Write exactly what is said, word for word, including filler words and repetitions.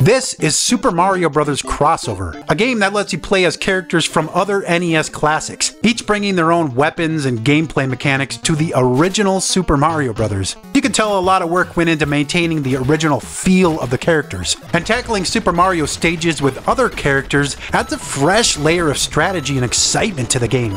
This is Super Mario Bros. Crossover, a game that lets you play as characters from other N E S classics, each bringing their own weapons and gameplay mechanics to the original Super Mario Bros. You can tell a lot of work went into maintaining the original feel of the characters, and tackling Super Mario stages with other characters adds a fresh layer of strategy and excitement to the game.